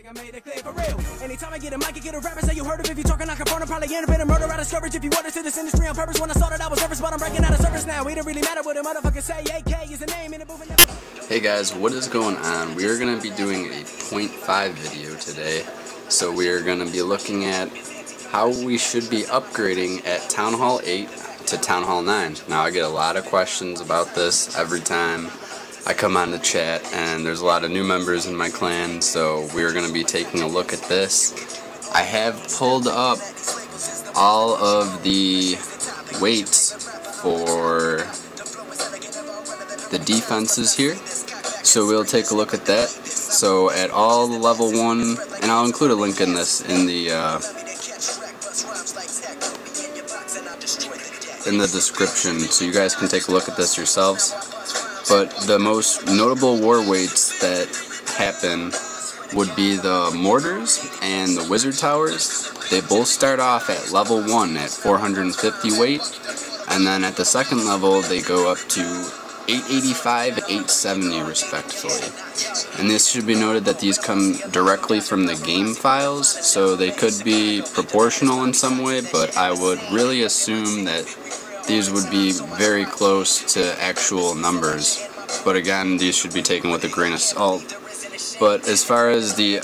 think I made it clear for real. Anytime I get a mic, I get a rapper, say you heard of. If you talking like a phone, I'm probably in a bit of murder. I discouraged if you ordered to this industry on purpose. When I started, I was nervous, but I'm breaking out of service now. It don't really matter what a motherfucker say. AK is the name in the booth. Hey guys, what is going on? We are going to be doing a 0.5 video today. So we are going to be looking at how we should be upgrading at Town Hall 8 to Town Hall 9. Now I get a lot of questions about this every time I come on the chat, and there's a lot of new members in my clan, so we're going to be taking a look at this. I have pulled up all of the weights for the defenses here, so we'll take a look at that. So at all level 1, and I'll include a link in this in the description, so you guys can take a look at this yourselves. But the most notable war weights that happen would be the mortars and the wizard towers. They both start off at level 1 at 450 weight, and then at the second level they go up to 885 and 870 respectively. And this should be noted that these come directly from the game files, so they could be proportional in some way, but I would really assume that these would be very close to actual numbers. But again, these should be taken with a grain of salt. But as far as the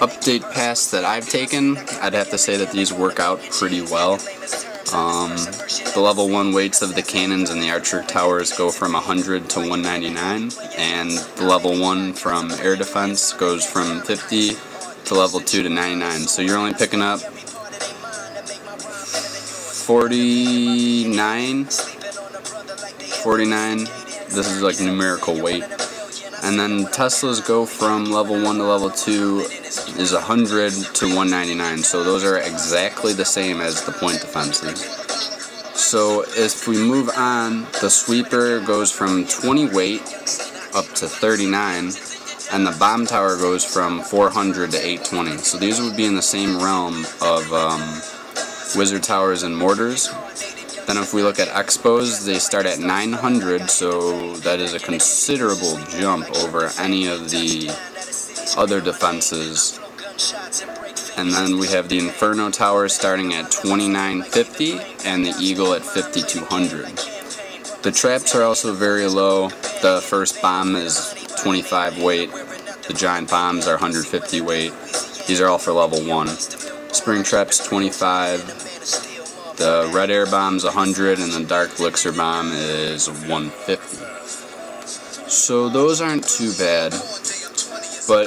update pass that I've taken, I'd have to say that these work out pretty well. The level 1 weights of the cannons and the archer towers go from 100 to 199, and the level 1 from air defense goes from 50 to level 2 to 99. So you're only picking up 49, this is like numerical weight. And then Teslas go from level 1 to level 2 is 100 to 199, so those are exactly the same as the point defenses. So if we move on, the sweeper goes from 20 weight up to 39, and the bomb tower goes from 400 to 820, so these would be in the same realm of wizard towers and mortars. Then if we look at expos, they start at 900, so that is a considerable jump over any of the other defenses. And then we have the inferno tower starting at 2950 and the eagle at 5200. The traps are also very low. The first bomb is 25 weight, the giant bombs are 150 weight. These are all for level 1. Spring traps 25, the red air bomb's 100, and the dark elixir bomb is 150. So those aren't too bad, but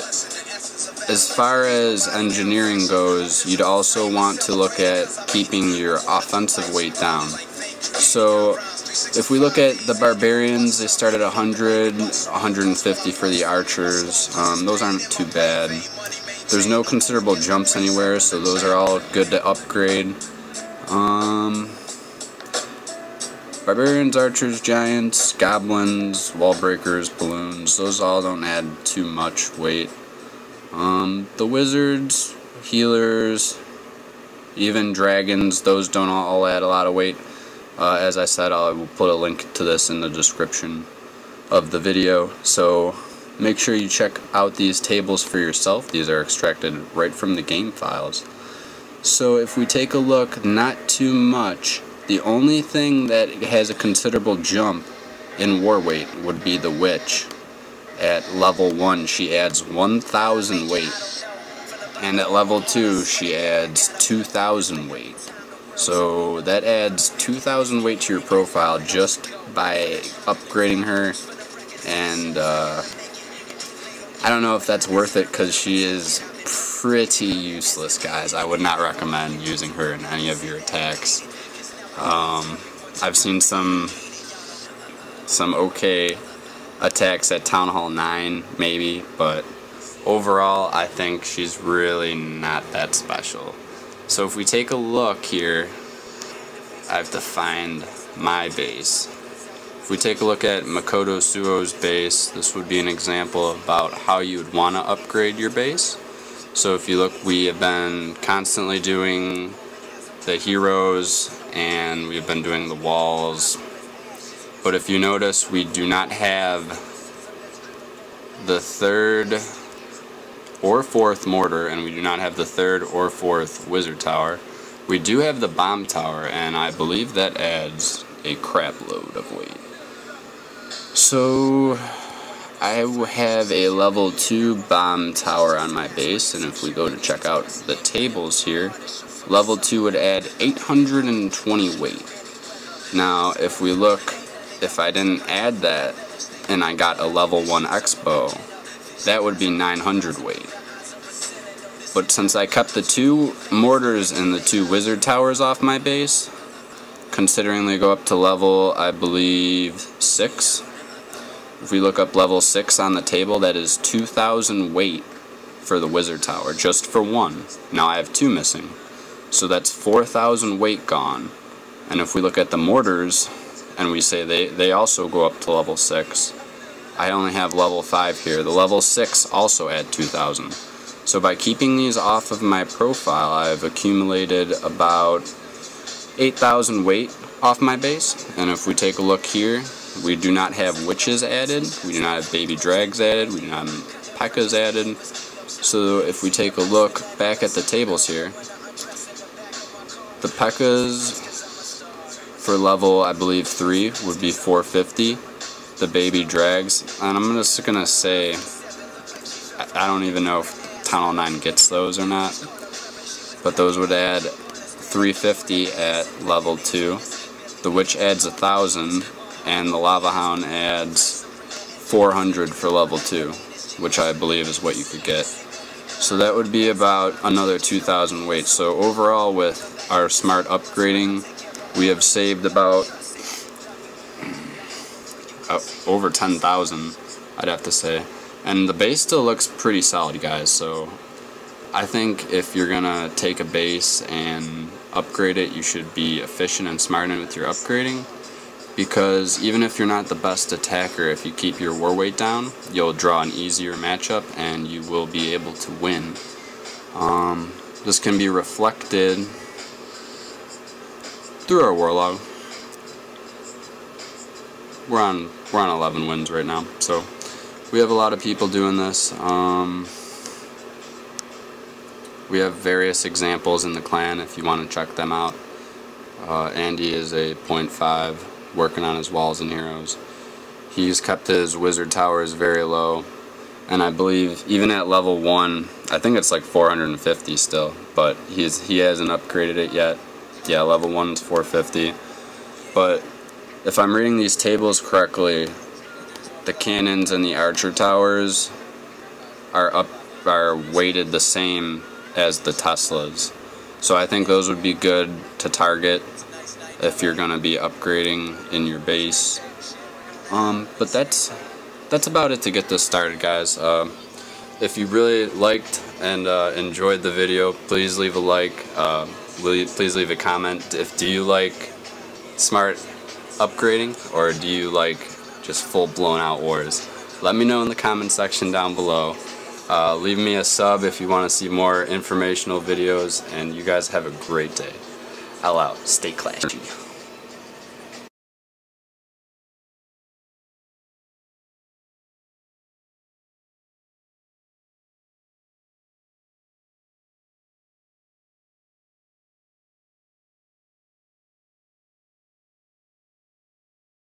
as far as engineering goes, you'd also want to look at keeping your offensive weight down. So if we look at the barbarians, they start at 100, 150 for the archers. Those aren't too bad. There's no considerable jumps anywhere, so those are all good to upgrade. Barbarians, archers, giants, goblins, wall breakers, balloons, those all don't add too much weight. The wizards, healers, even dragons, those don't all add a lot of weight. As I said, I will put a link to this in the description of the video, so make sure you check out these tables for yourself. These are extracted right from the game files. So if we take a look, not too much. The only thing that has a considerable jump in war weight would be the witch. At level 1 she adds 1000 weight, and at level 2 she adds 2000 weight. So that adds 2000 weight to your profile just by upgrading her, and I don't know if that's worth it because she is pretty useless, guys. I would not recommend using her in any of your attacks. I've seen some okay attacks at Town Hall 9, maybe, but overall I think she's really not that special. So if we take a look here, I have to find my base. If we take a look at Makoto Suo's base, this would be an example about how you would want to upgrade your base. So if you look, we have been constantly doing the heroes and we've been doing the walls. But if you notice, we do not have the third or fourth mortar, and we do not have the third or fourth wizard tower. We do have the bomb tower, and I believe that adds a crap load of weight. So I have a level 2 bomb tower on my base, and if we go to check out the tables here, level 2 would add 820 weight. Now if we look, if I didn't add that and I got a level 1 expo, that would be 900 weight. But since I kept the 2 mortars and the 2 wizard towers off my base, considering they go up to level, I believe, 6. If we look up level 6 on the table, that is 2,000 weight for the wizard tower, just for one. Now I have 2 missing, so that's 4,000 weight gone. And if we look at the mortars, and we say they also go up to level 6, I only have level 5 here. The level 6 also add 2,000. So by keeping these off of my profile, I've accumulated about 8,000 weight off my base. And if we take a look here, we do not have witches added, we do not have baby drags added, we do not have P.E.K.K.A.s added. So if we take a look back at the tables here, the P.E.K.K.A.s for level, I believe, 3 would be 450, the baby drags, and I'm just going to say, I don't even know if Town Hall 9 gets those or not, but those would add 350 at level 2, the witch adds 1,000, and the lava hound adds 400 for level 2, which I believe is what you could get. So that would be about another 2,000 weight, so overall with our smart upgrading, we have saved about over 10,000, I'd have to say. And the base still looks pretty solid, guys, so I think if you're gonna take a base and upgrade it, you should be efficient and smart with your upgrading, because even if you're not the best attacker, if you keep your war weight down, you'll draw an easier matchup and you will be able to win. This can be reflected through our warlog. We're on 11 wins right now, so we have a lot of people doing this. We have various examples in the clan if you want to check them out. Andy is a 0.5 working on his walls and heroes. He's kept his wizard towers very low, and I believe even at level 1, I think it's like 450 still, but he hasn't upgraded it yet. Yeah, level 1 is 450, but if I'm reading these tables correctly, the cannons and the archer towers are weighted the same as the Teslas, so I think those would be good to target if you're going to be upgrading in your base. But that's about it to get this started, guys. If you really liked and enjoyed the video, please leave a like. Please leave a comment. Do you like smart upgrading, or do you like just full blown out wars? Let me know in the comment section down below. Leave me a sub if you want to see more informational videos, and you guys have a great day. I'll out. Stay clashy.